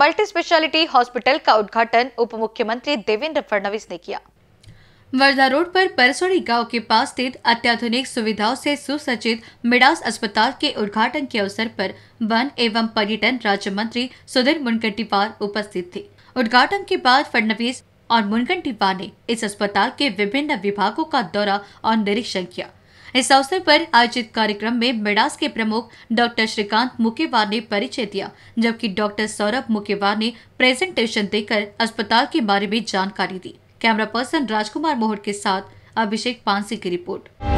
Multi speciality hospital का उद्घाटन उप मुख्यमंत्री देवेंद्र फड़नवीस ने किया। वर्धा रोड पर परसोड़ी गांव के पास स्थित अत्याधुनिक सुविधाओं से सुसज्जित मिडास अस्पताल के उद्घाटन के अवसर पर वन एवं पर्यटन राज्य मंत्री सुधीर मुनगंटीवार उपस्थित थे। उद्घाटन के बाद फडणवीस और मुनगंटीवार ने इस अस्पताल के विभिन्न विभागों का दौरा और निरीक्षण किया। इस अवसर पर आयोजित कार्यक्रम में मिडास के प्रमुख डॉक्टर श्रीकांत मुकेवार ने परिचय दिया, जबकि डॉक्टर सौरभ मुकेवार ने प्रेजेंटेशन देकर अस्पताल के बारे में जानकारी दी। कैमरा पर्सन राजकुमार मोहर के साथ अभिषेक पांसी की रिपोर्ट।